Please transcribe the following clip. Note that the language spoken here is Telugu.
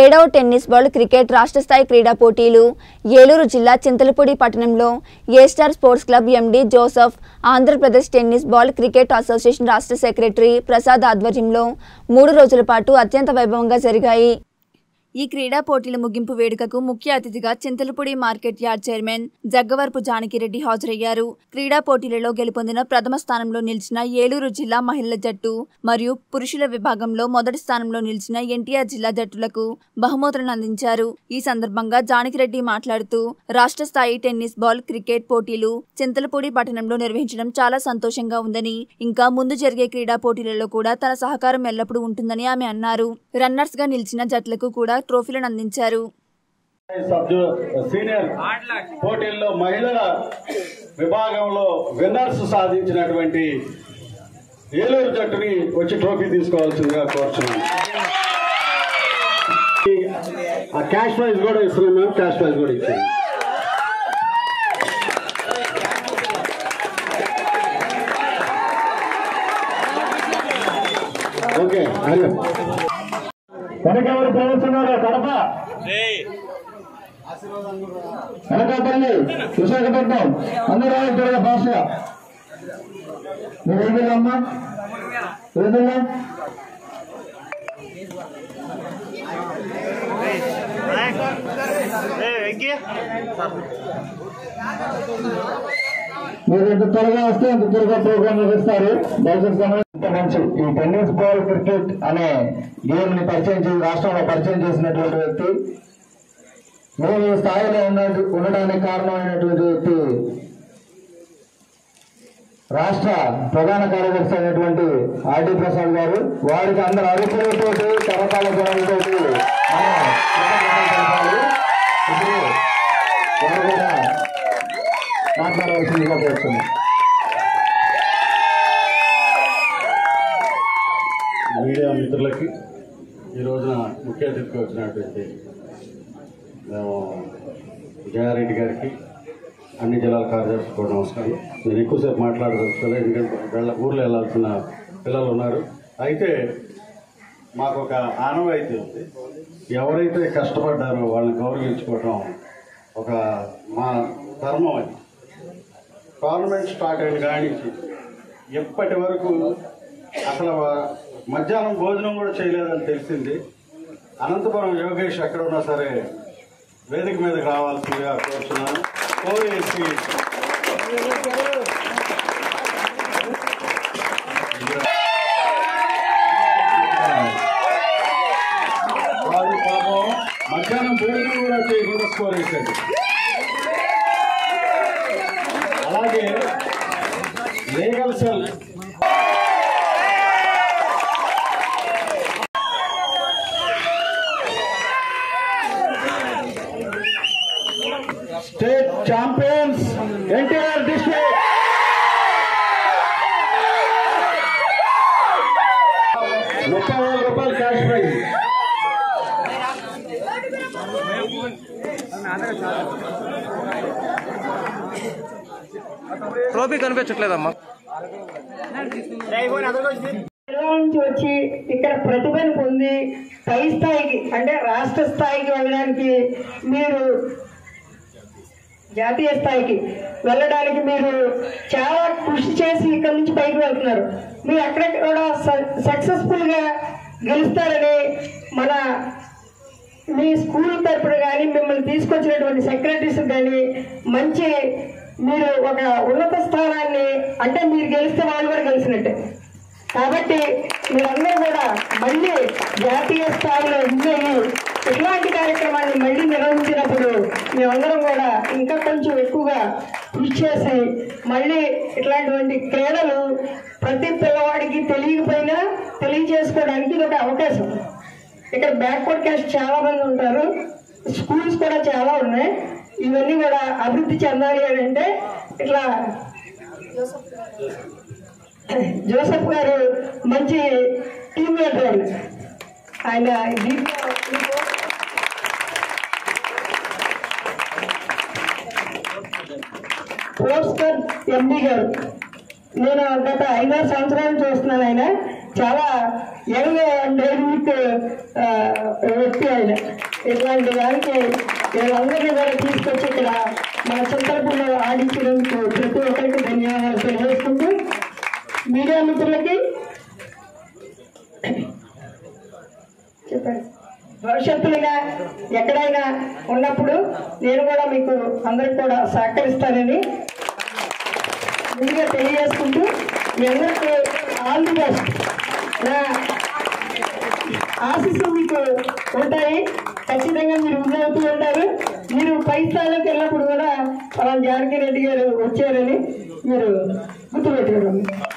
ఏడవ టెన్నిస్ బాల్ క్రికెట్ రాష్ట్ర స్థాయి క్రీడా పోటీలు ఏలూరు జిల్లా చింతలపూడి పట్టణంలో A star sports club MD Joseph, Andhra Pradesh tennis ball cricket association రాష్ట్ర సెక్రటరీ ప్రసాద్ ఆధ్వర్యంలో 3 రోజుల పాటు అత్యంత వైభవంగా జరిగాయి। ఈ క్రీడా పోటీల ముగింపు వేడుకకు ముఖ్య అతిథిగా Chintalapudi market yard chairman Jaggavarapu Janaki Reddy హాజరయ్యారు। క్రీడా పోటీలలో గెలుపొందిన ప్రథమ స్థానంలో నిలిచిన ఏలూరు జిల్లా మహిళల జట్టు మరియు పురుషుల విభాగంలో మొదటి స్థానంలో నిలిచిన ఎన్టీఆర్ జిల్లా జట్టులకు బహుమతులను అందించారు। ఈ సందర్భంగా జానకిరెడ్డి మాట్లాడుతూ, రాష్ట్ర స్థాయి టెన్నిస్ బాల్ క్రికెట్ పోటీలు చింతలపూడి పట్టణంలో నిర్వహించడం చాలా సంతోషంగా ఉందని, ఇంకా ముందు జరిగే క్రీడా పోటీలలో కూడా తన సహకారం ఎల్లప్పుడూ ఉంటుందని ఆమె అన్నారు। రన్నర్స్ గా నిలిచిన జట్లకు కూడా ట్రోఫీలను అందించారు। సీనియర్ పోటీల్లో మహిళల విభాగంలో విన్నర్స్ సాధించినటువంటి ఏలూరు జట్టుని వచ్చి ట్రోఫీ తీసుకోవాల్సిందిగా కోరుతున్నాను। ఆ క్యాష్ ప్రైజ్ కూడా ఇస్తున్నాం, మేము క్యాష్ ప్రైజ్ కూడా ఇచ్చాము। ఓకే, హలో వెనకెవరు ప్రవేశిస్తున్నారు? కడప, వెనకపల్లి, విశాఖపట్నం, అందరూ రావాలి భాష అమ్మా। మీరు ఎంత త్వరగా వస్తే అంత త్వరగా ప్రోగ్రామ్ నిర్వహిస్తారు। భవిష్యత్ సమయం మంచి ఈ టెన్నిస్ బాల్ క్రికెట్ అనే గేమ్ ని పరిచయం చేసి రాష్ట్రంలో పరిచయం చేసినటువంటి వ్యక్తి, మేము ఈ స్థాయిలో ఉండడానికి కారణమైనటువంటి వ్యక్తి రాష్ట్ర ప్రధాన కార్యదర్శి అయినటువంటి ఆర్డి ప్రసాద్ గారు, వారికి అందరు అరుపులతో కరతాళ ధ్వనులతో మాట్లాడవలసిందిగా కోరుతున్నాం। మీడియా మిత్రులకి ఈ రోజున ముఖ్య అతిథిగా వచ్చినటువంటి మేము జయారెడ్డి గారికి, అన్ని జిల్లాల కార్యదర్శులకు కూడా నమస్కారం। నేను ఎక్కువసేపు మాట్లాడదలుచుకోలేదు, ఎందుకంటే ఊర్లో వెళ్ళాల్సిన పిల్లలు ఉన్నారు। అయితే మాకు ఒక ఆనవాయితీ ఉంది, ఎవరైతే కష్టపడ్డారో వాళ్ళని గౌరవించుకోవడం ఒక మా ధర్మం అది। గవర్నమెంట్ స్టార్ట్ అయిన కానీ ఎప్పటి వరకు అసలు మధ్యాహ్నం భోజనం కూడా చేయలేదని తెలిసింది। అనంతపురం యోగేష్ ఎక్కడ ఉన్నా సరే వేదిక మీదకి రావాల్సిందిగా కోరుతున్నాను। కోరేసి వారి పాపం మధ్యాహ్నం భోజనం కూడా చేయకుండా స్కోర్ వేసాడు। అలాగే legal cell state champions NTR district ₹30,000 cash prize. Trophy कनिपिंचट्लेदम्मा వచ్చి ఇక్కడ ప్రతిభను పొంది పై స్థాయికి అంటే రాష్ట్ర స్థాయికి వెళ్ళడానికి మీరు జాతీయ స్థాయికి వెళ్ళడానికి మీరు చాలా కృషి చేసి ఇక్కడ నుంచి పైకి వెళ్తున్నారు। మీరు అక్కడ కూడా సక్సెస్ఫుల్గా గెలుస్తారని మన మీ స్కూల్ తరపున కానీ మిమ్మల్ని తీసుకొచ్చినటువంటి సెక్రటరీస్ కానీ మంచి మీరు ఒక ఉన్నత స్థానాన్ని అంటే మీరు గెలిస్తే వాళ్ళు కూడా గెలిచినట్టే కాబట్టి మీరందరూ కూడా మళ్ళీ జాతీయ స్థాయిలో ఉండేవి ఇలాంటి కార్యక్రమాన్ని మళ్ళీ నిర్వహించినప్పుడు మేమందరం కూడా ఇంకా కొంచెం ఎక్కువగా కృషి చేసి మళ్ళీ ఇట్లాంటివంటి క్రీడలు ప్రతి పిల్లవాడికి తెలియకపోయినా తెలియజేసుకోవడానికి ఇది ఒక అవకాశం। ఇక్కడ బ్యాక్వర్డ్ క్యాస్ట్ చాలా మంది ఉంటారు, స్కూల్స్ కూడా చాలా ఉన్నాయి, ఇవన్నీ కూడా అభివృద్ధి చెందాలి అని అంటే ఇట్లా జోసెఫ్ గారు మంచి టీమ్ లీడర్ వాళ్ళు ఆయన స్పోర్ట్స్ క్లబ్ ఎండి గారు, నేను గత 5-6 సంవత్సరాలు చూస్తున్నాను, ఆయన చాలా యంగ్ లేడీస్ వ్యక్తి ఆయన. ఇలాంటి దానికి వీళ్ళందరినీ కూడా తీసుకొచ్చి ఇక్కడ మన చింతలపూడిలో ఆడించినందుకు ప్రతి ఒక్కరికి ధన్యవాదాలు తెలియజేసుకుంటూ మీడియా మిత్రులకి చెప్పండి. భవిష్యత్తులుగా ఎక్కడైనా ఉన్నప్పుడు నేను కూడా మీకు అందరికి కూడా సహకరిస్తానని ముందుగా తెలియజేసుకుంటూ మీ అందరికీ ఆల్ ది బెస్ట్. నా ఆశీస్సులు మీకు ఉంటాయి, ఖచ్చితంగా మీరు విజయవుతూ ఉంటారు. మీరు పై స్థాయిలోకి వెళ్ళినప్పుడు కూడా పలానా జానకి రెడ్డి గారు వచ్చారని మీరు గుర్తుపెట్టుకోండి.